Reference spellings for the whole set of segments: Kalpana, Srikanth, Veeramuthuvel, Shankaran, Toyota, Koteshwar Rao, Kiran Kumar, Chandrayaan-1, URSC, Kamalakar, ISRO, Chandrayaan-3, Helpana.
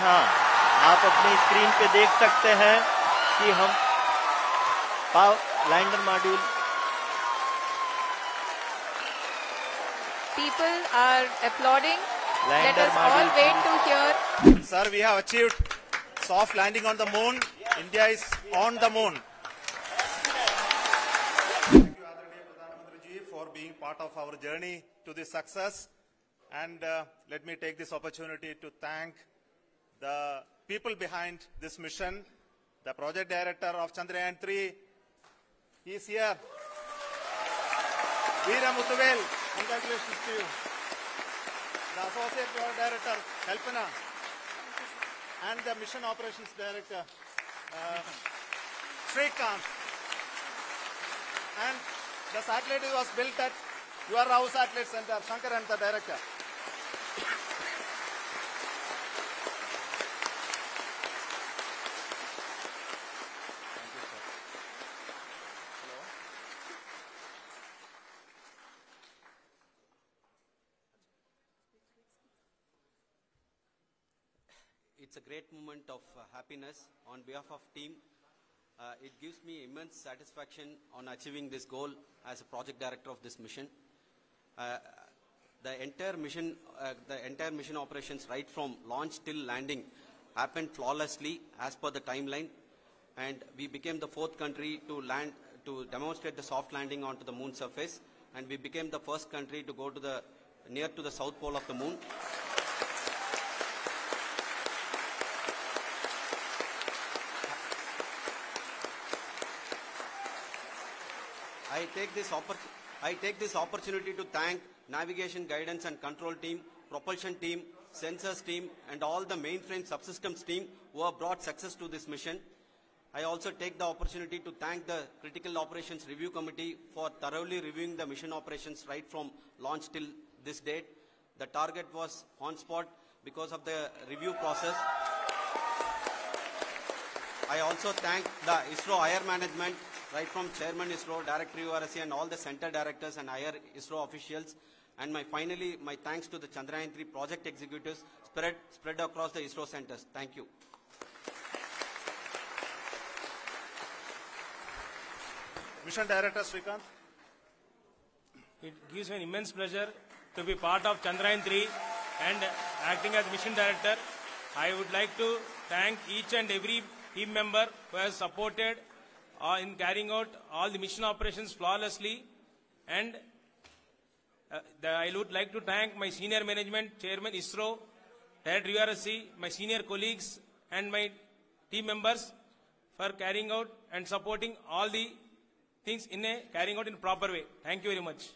हाँ, आप अपनी स्क्रीन पे देख सकते हैं कि हम lander module. People are applauding. Let us all wait to hear. Sir, we have achieved soft landing on the moon. India is on the moon. Thank you, Adriniya Pradhan Mantri Ji, for being part of our journey to this success. And let me take this opportunity to thank the people behind this mission. The project director of Chandrayaan-3, he is here. Veeramuthuvel, congratulations to you. The associate project director, Helpana, and the mission operations director, Srikanth. And the satellite was built at URSC Rao Satellite Center, Shankaran, the director. It's a great moment of happiness on behalf of team. It gives me immense satisfaction on achieving this goal as a project director of this mission. The entire mission operations right from launch till landing happened flawlessly as per the timeline, and we became the fourth country to demonstrate the soft landing onto the moon surface, and we became the first country to go to the near to the south pole of the moon. I take this opportunity to thank navigation, guidance and control team, propulsion team, sensors team and all the mainframe subsystems team who have brought success to this mission. I also take the opportunity to thank the Critical Operations Review Committee for thoroughly reviewing the mission operations right from launch till this date. The target was on spot because of the review process. I also thank the ISRO higher management, right from Chairman ISRO, Director URSC and all the center directors and higher ISRO officials. And finally, my thanks to the Chandrayaan-3 project executives spread across the ISRO centers. Thank you. Mission Director Srikanth. It gives me an immense pleasure to be part of Chandrayaan-3 and acting as Mission Director. I would like to thank each and every team member who has supported in carrying out all the mission operations flawlessly, and I would like to thank my senior management, Chairman ISRO, Director URSC, my senior colleagues and my team members for carrying out and supporting all the things carrying out in a proper way. Thank you very much.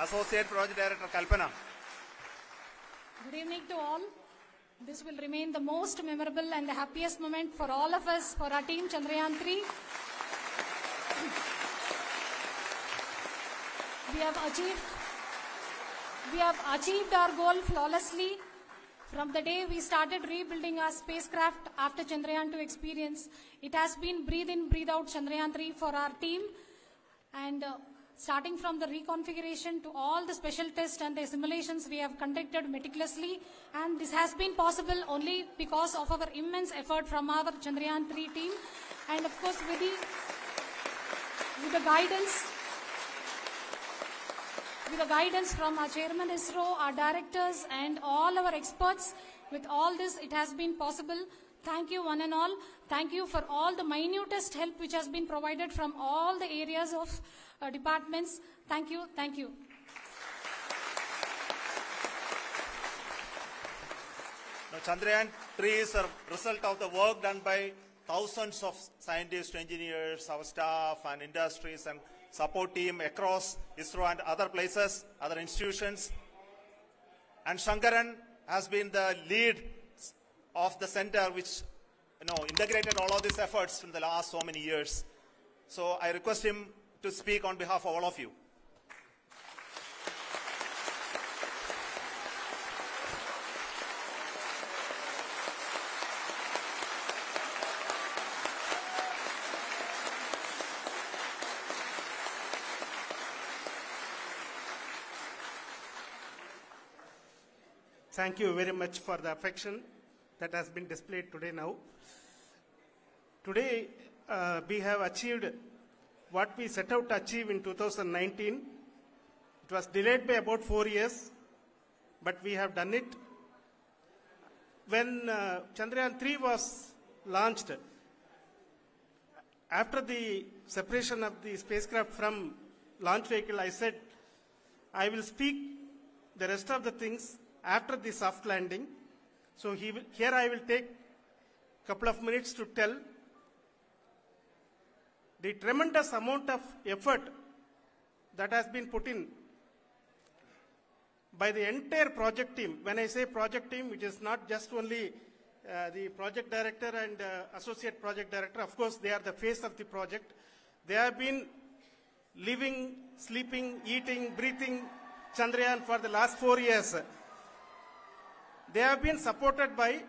Associate Project Director Kalpana. Good evening to all. This will remain the most memorable and the happiest moment for all of us, for our team Chandrayaan-3. We have achieved our goal flawlessly. From the day we started rebuilding our spacecraft after Chandrayaan-2 experience, it has been breathe in, breathe out Chandrayaan-3 for our team. And starting from the reconfiguration to all the special tests and the simulations we have conducted meticulously, and this has been possible only because of our immense effort from our Chandrayaan-3 team, and of course with the guidance from our Chairman ISRO, our directors and all our experts. With all this, it has been possible. Thank you one and all. Thank you for all the minutest help which has been provided from all the areas of departments. Thank you, thank you. Now Chandrayaan-3 is a result of the work done by thousands of scientists, engineers, our staff and industries and support team across ISRO and other places, other institutions. And Shankaran has been the lead of the center which integrated all of these efforts in the last so many years. So I request him to speak on behalf of all of you. Thank you very much for the affection that has been displayed today now. Today, we have achieved what we set out to achieve in 2019. It was delayed by about 4 years, but we have done it. When Chandrayaan-3 was launched, after the separation of the spacecraft from launch vehicle, I said, I will speak the rest of the things after the soft landing. So here I will take a couple of minutes to tell the tremendous amount of effort that has been put in by the entire project team. When I say project team, it is not just only the project director and associate project director. Of course, they are the face of the project. They have been living, sleeping, eating, breathing Chandrayaan for the last 4 years. They have been supported by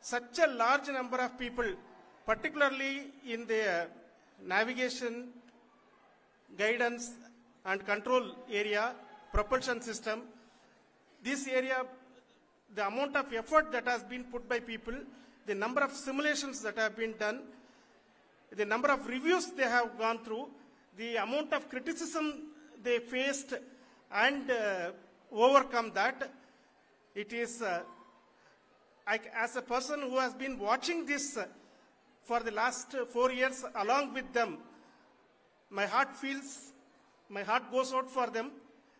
such a large number of people, particularly in their navigation, guidance and control area, propulsion system. This area, the amount of effort that has been put by people, the number of simulations that have been done, the number of reviews they have gone through, the amount of criticism they faced and overcome that. It is, as a person who has been watching this for the last 4 years along with them, my heart feels, my heart goes out for them.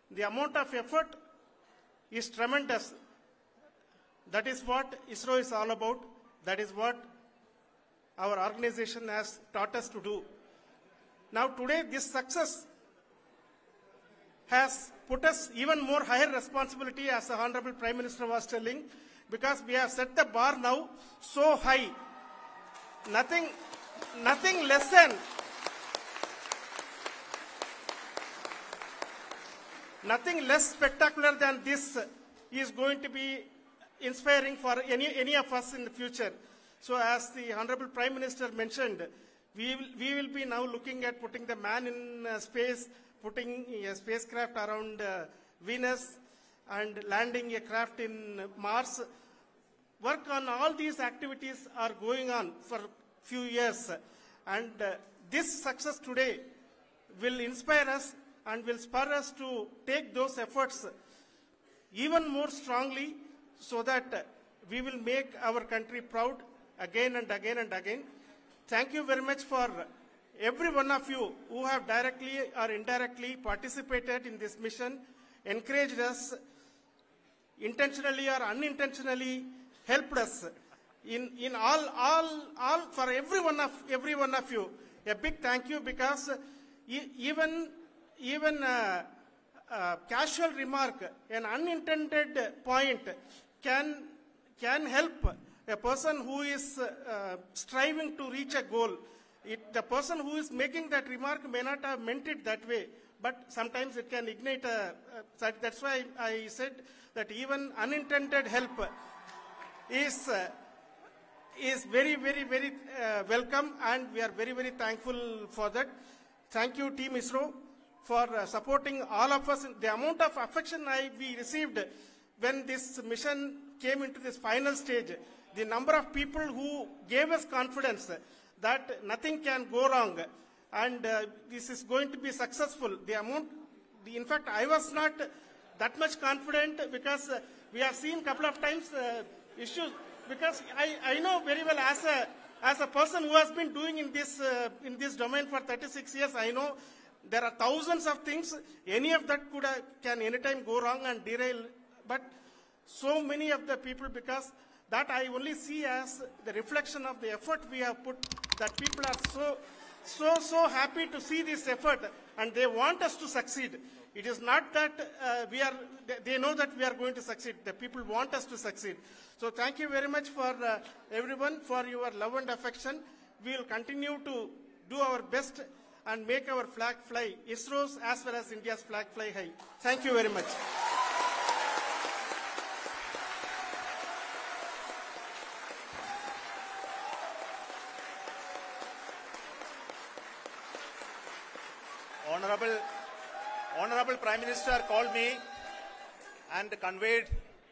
The amount of effort is tremendous. That is what ISRO is all about. That is what our organization has taught us to do. Now today, this success has put us even more higher responsibility, as the Honorable Prime Minister was telling, because we have set the bar now so high. Nothing less than, nothing less spectacular than this is going to be inspiring for any of us in the future. So as the Honorable Prime Minister mentioned, we will be now looking at putting the man in space, putting a spacecraft around Venus and landing a craft in Mars. Work on all these activities are going on for few years. And this success today will inspire us and will spur us to take those efforts even more strongly, so that we will make our country proud again and again and again. Thank you very much for every one of you who have directly or indirectly participated in this mission, encouraged us, intentionally or unintentionally helped us. In all, for every one of you, a big thank you, because even a casual remark, an unintended point can help a person who is striving to reach a goal. The person who is making that remark may not have meant it that way, but sometimes it can ignite a... That's why I said that even unintended help is very, very, very welcome, and we are very, very thankful for that. Thank you, Team ISRO, for supporting all of us. The amount of affection we received when this mission came into this final stage, the number of people who gave us confidence that nothing can go wrong, and this is going to be successful. The amount, in fact, I was not that much confident, because we have seen a couple of times issues, because I know very well, as a person who has been doing in this domain for 36 years, I know there are thousands of things. Any of that can anytime go wrong and derail. But so many of the people, because that I only see as the reflection of the effort we have put, that people are so happy to see this effort, and they want us to succeed. It is not that they know that we are going to succeed. The people want us to succeed. So thank you very much for everyone, for your love and affection. We will continue to do our best and make our flag fly, ISRO's as well as India's flag fly high. Thank you very much. Honorable Prime Minister called me and conveyed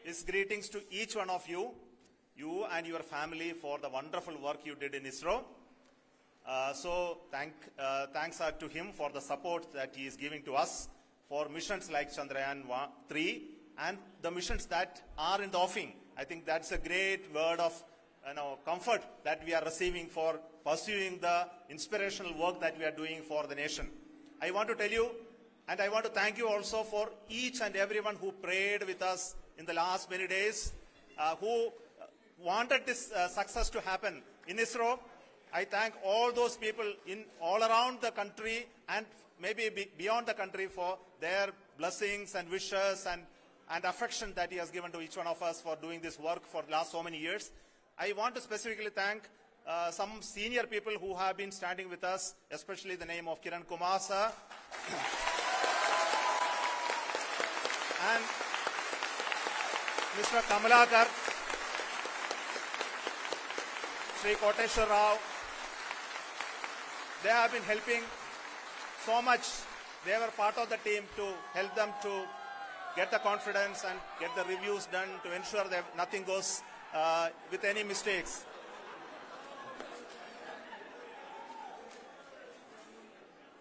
his greetings to each one of you, you and your family for the wonderful work you did in ISRO. Thanks are to him for the support that he is giving to us for missions like Chandrayaan-3 and the missions that are in the offing. I think that's a great word of comfort that we are receiving for pursuing the inspirational work that we are doing for the nation. I want to tell you, and I want to thank you also for each and everyone who prayed with us in the last many days, who wanted this success to happen in ISRO. I thank all those people in all around the country and maybe beyond the country for their blessings and wishes and affection that he has given to each one of us for doing this work for the last so many years. I want to specifically thank some senior people who have been standing with us, especially the name of Kiran Kumar, sir. And Mr. Kamalakar, Sri Koteshwar Rao. They have been helping so much. They were part of the team to help them to get the confidence and get the reviews done to ensure that nothing goes with any mistakes.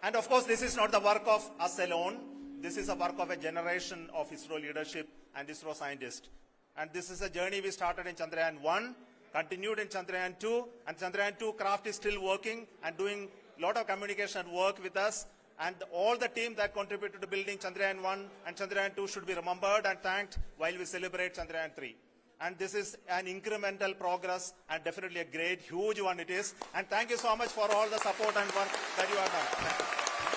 And of course, this is not the work of us alone. This is a work of a generation of ISRO leadership and ISRO scientists. And this is a journey we started in Chandrayaan-1, continued in Chandrayaan-2, and Chandrayaan-2 craft is still working and doing a lot of communication work with us. And all the team that contributed to building Chandrayaan-1 and Chandrayaan-2 should be remembered and thanked while we celebrate Chandrayaan-3. And this is an incremental progress and definitely a great, huge one it is. And thank you so much for all the support and work that you have done.